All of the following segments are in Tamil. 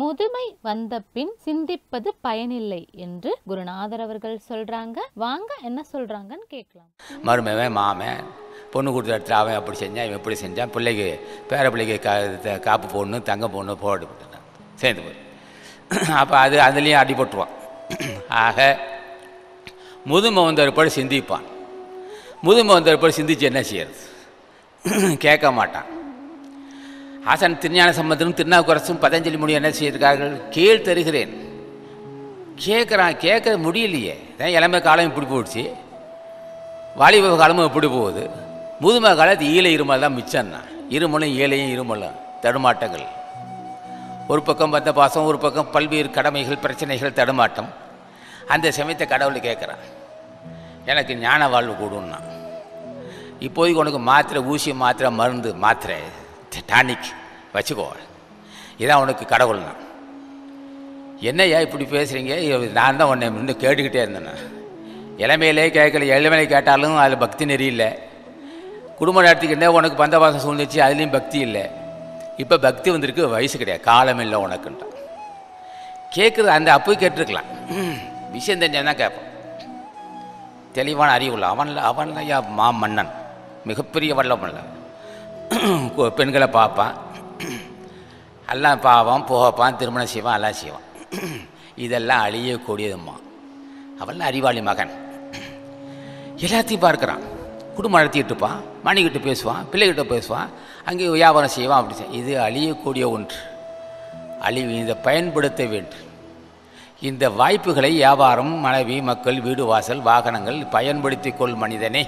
முதுமை வந்த பின் சிந்திப்பது பயனில்லை என்று குருநாதர் அவர்கள் சொல்றாங்க. வாங்க என்ன சொல்றாங்கன்னு கேட்கலாம். மருமவன் மாமன் பொண்ணு கொடுத்த இடத்துல அவன் அப்படி செஞ்சான், இவன் இப்படி செஞ்சான், பிள்ளைக்கு பேர பிள்ளைக்கு காப்பு போடணும், தங்க போடணும், போடப்பட்டான் சேர்ந்து போய் அப்போ அது அதுலேயும் அடிபட்டுருவான். ஆக முதுமை வந்தவருப்பாடு சிந்திப்பான். முதுமை வந்தவருப்பாடு சிந்திச்சு என்ன செய்யறது? கேட்க மாட்டான். ஆசான் திருஞான சம்பந்தனும் திருநாவுக்கரசும் பதஞ்சலி மொழி என்ன செய்திருக்கார்கள்? கேள் தருகிறேன். கேட்குறான், கேட்க முடியலையே. ஏன் இளமை காலம் இப்படி போயிடுச்சு, வாலிப காலமும் இப்படி போகுது, முதுமை காலத்து ஈழை இருமல் தான் மிச்சம்னா. இருமலும் ஈழையும் இருமலும் தடுமாட்டங்கள். ஒரு பக்கம் பந்த பாசம், ஒரு பக்கம் பல்வேறு கடமைகள், பிரச்சனைகள், தடுமாட்டம். அந்த சமயத்தை கடவுளை கேட்குறான், எனக்கு ஞான வாழ்வு கூடும்னா இப்போதைக்கு உனக்கு மாத்திரை, ஊசி, மாத்திரை, மருந்து, மாத்திரை டானிக் வச்சுக்கோ, இதான் உனக்கு கடவுள்னா. என்னையா இப்படி பேசுகிறீங்க? நான் தான் உன்னை இன்னும் கேட்டுக்கிட்டே இருந்தேண்ணா. இளமையிலே கேட்கல, இளமையிலே கேட்டாலும் அதில் பக்தி நெறி இல்லை. குடும்ப நடத்திக்கிட்டே உனக்கு பந்தவாசம் சூழ்ந்துச்சு, அதுலேயும் பக்தி இல்லை. இப்போ பக்தி வந்திருக்கு, வயசு கிடையாது, காலம் இல்லை உனக்குன்ட்டான். கேட்குறது அந்த அப்போ கேட்டுருக்கலாம், விஷயம் தெரிஞ்சால் தான் கேட்பான். தெளிவான அறிவுள்ள அவன்ல ஐயா மா மன்னன், மிகப்பெரிய வல்லமல்ல. பெண்களை பார்ப்பான், எல்லாம் பாவான், போகப்பான், திருமணம் செய்வான், எல்லாம் செய்வான். இதெல்லாம் அழியக்கூடியதும்மா. அவன்லாம் அறிவாளி மகன், எல்லாத்தையும் பார்க்குறான். குடும்பம் நடத்திக்கிட்டு இருப்பான், மணிக்கிட்ட பேசுவான், பிள்ளைகிட்ட பேசுவான், அங்கே வியாபாரம் செய்வான், அப்படி செய்வான். இது அழியக்கூடிய ஒன்று, அழிவு. இதை பயன்படுத்த வேண்டும். இந்த வாய்ப்புகளை வியாபாரம், மனைவி, மக்கள், வீடு, வாசல், வாகனங்கள் பயன்படுத்தி கொள் மனிதனே.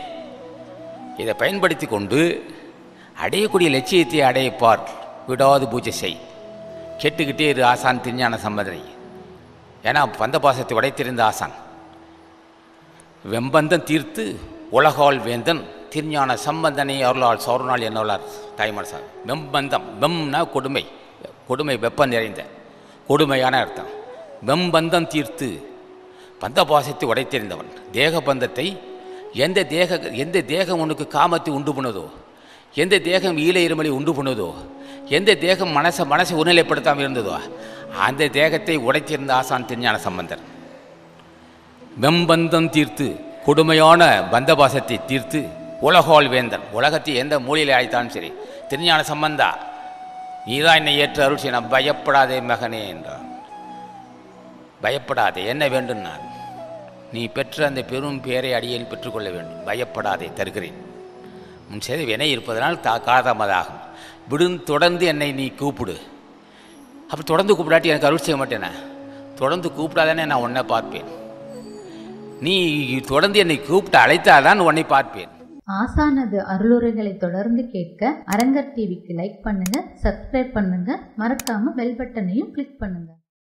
இதை பயன்படுத்தி கொண்டு அடையக்கூடிய லட்சியத்தை அடையப்பார், விடாது பூஜை செய், கேட்டுக்கிட்டே இரு ஆசான் திருஞான சம்பந்தனை. ஏன்னா பந்த பாசத்தை உடைத்திருந்த ஆசான் வெம்பந்தன் தீர்த்து உலகால் வேந்தன் திருஞான சம்பந்தனை அருளால் சௌர்ணால் என்னவளார் தாய்மர் சார். வெம்பந்தம், வெம்னா கொடுமை, கொடுமை, வெப்பம் நிறைந்த கொடுமையான அர்த்தம். வெம்பந்தம் தீர்த்து பந்த பாசத்தை உடைத்திருந்தவன். தேக பந்தத்தை, எந்த தேகம் உனக்கு காமத்தை உண்டு பண்ணதோ, எந்த தேகம் ஈழ இருமலை உண்டு பண்ணுதோ, எந்த தேகம் மனசை ஒருநிலைப்படுத்தாமல் இருந்ததோ, அந்த தேகத்தை உடைத்திருந்த ஆசான் திருஞான சம்பந்தன். வெம்பந்தம் தீர்த்து கொடுமையான பந்தபாசத்தை தீர்த்து உலகால் வேந்தன். உலகத்தை எந்த மூலையில் அழைத்தாலும் சரி, திருஞான சம்பந்தா நீதான் என்னை ஏற்று அருள் செய்ய, நான் பயப்படாதே மகனே என்றான். பயப்படாதே, என்ன வேண்டும்? நான் நீ பெற்ற அந்த பெரும் பேரை அடியில் பெற்றுக்கொள்ள வேண்டும். பயப்படாதே தருகிறேன். உன் செய்த வினை இருப்பதனால் காலதாமதாகும். விடும், தொடர்ந்து என்னை நீ கூப்பிடு. அப்படி தொடர்ந்து கூப்பிடாட்டி எனக்கு அருள் செய்ய மாட்டேனே. தொடர்ந்து கூப்பிடாதானே நான் உன்னை பார்ப்பேன். நீ தொடர்ந்து என்னை கூப்பிட்டு அழைத்தாதான் உன்னை பார்ப்பேன். ஆசானது அருளுரைகளை தொடர்ந்து கேட்க அரங்கர் டிவிக்கு லைக் பண்ணுங்க, சப்ஸ்கிரைப் பண்ணுங்க, மறக்காம பெல் பட்டனையும் கிளிக் பண்ணுங்க.